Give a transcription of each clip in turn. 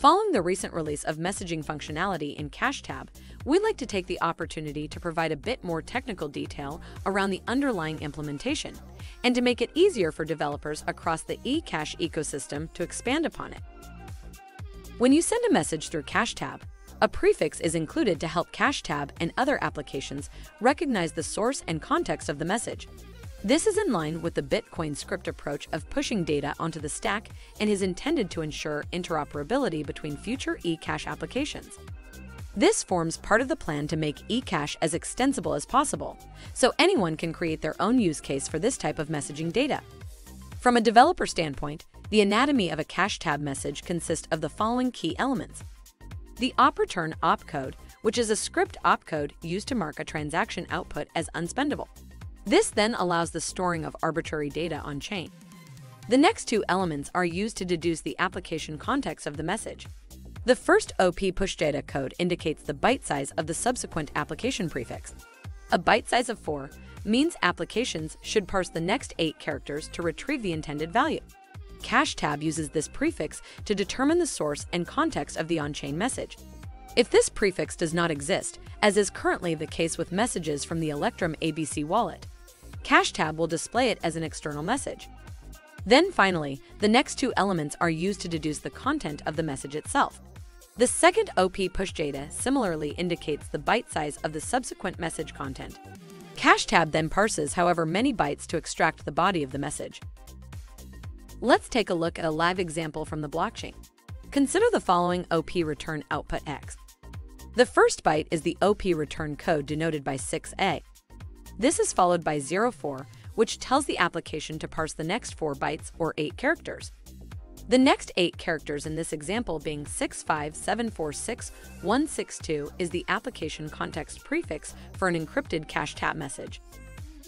Following the recent release of messaging functionality in Cash Tab, we'd like to take the opportunity to provide a bit more technical detail around the underlying implementation and to make it easier for developers across the eCash ecosystem to expand upon it. When you send a message through Cash Tab, a prefix is included to help Cash Tab and other applications recognize the source and context of the message. This is in line with the Bitcoin script approach of pushing data onto the stack and is intended to ensure interoperability between future eCash applications. This forms part of the plan to make eCash as extensible as possible, so anyone can create their own use case for this type of messaging data. From a developer standpoint, the anatomy of a Cash Tab message consists of the following key elements. The OP_RETURN opcode, which is a script opcode used to mark a transaction output as unspendable. This then allows the storing of arbitrary data on-chain. The next two elements are used to deduce the application context of the message. The first OP_PUSHDATA code indicates the byte size of the subsequent application prefix. A byte size of 4 means applications should parse the next 8 characters to retrieve the intended value. Cash Tab uses this prefix to determine the source and context of the on-chain message. If this prefix does not exist, as is currently the case with messages from the Electrum ABC wallet, Cash Tab will display it as an external message. Then finally, the next two elements are used to deduce the content of the message itself. The second OP_PUSHDATA similarly indicates the byte size of the subsequent message content. Cash Tab then parses however many bytes to extract the body of the message. Let's take a look at a live example from the blockchain. Consider the following OP_RETURN output X. The first byte is the OP_RETURN code denoted by 6A. This is followed by 04, which tells the application to parse the next 4 bytes or 8 characters. The next 8 characters in this example being 657461162 is the application context prefix for an encrypted Cash Tab message.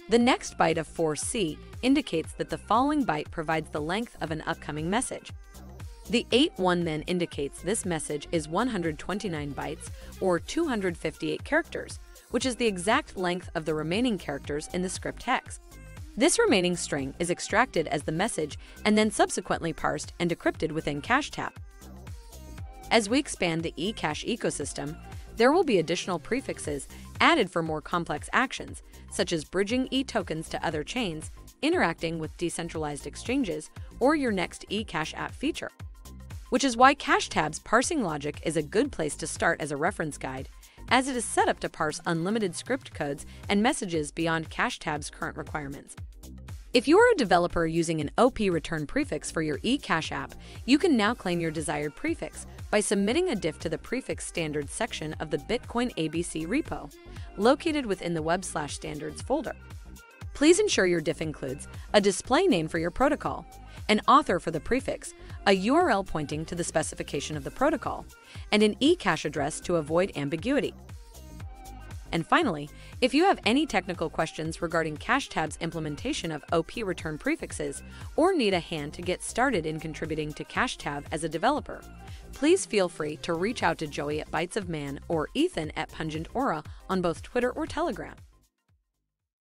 The next byte of 4C indicates that the following byte provides the length of an upcoming message. The 81 then indicates this message is 129 bytes or 258 characters, which is the exact length of the remaining characters in the script hex. This remaining string is extracted as the message and then subsequently parsed and decrypted within Cash Tab. As we expand the eCash ecosystem, there will be additional prefixes added for more complex actions, such as bridging eTokens to other chains, interacting with decentralized exchanges, or your next eCash app feature. Which is why Cash Tab's parsing logic is a good place to start as a reference guide, as it is set up to parse unlimited script codes and messages beyond Cash Tab's current requirements. If you are a developer using an OP_RETURN prefix for your eCash app, you can now claim your desired prefix by submitting a diff to the prefix standards section of the Bitcoin ABC repo, located within the web/standards folder. Please ensure your diff includes a display name for your protocol, an author for the prefix, a URL pointing to the specification of the protocol, and an eCash address to avoid ambiguity. And finally, if you have any technical questions regarding Cash Tab's implementation of OP_RETURN prefixes or need a hand to get started in contributing to Cash Tab as a developer, please feel free to reach out to Joey at BytesOfMan or Ethan at Pungentaura on both Twitter or Telegram.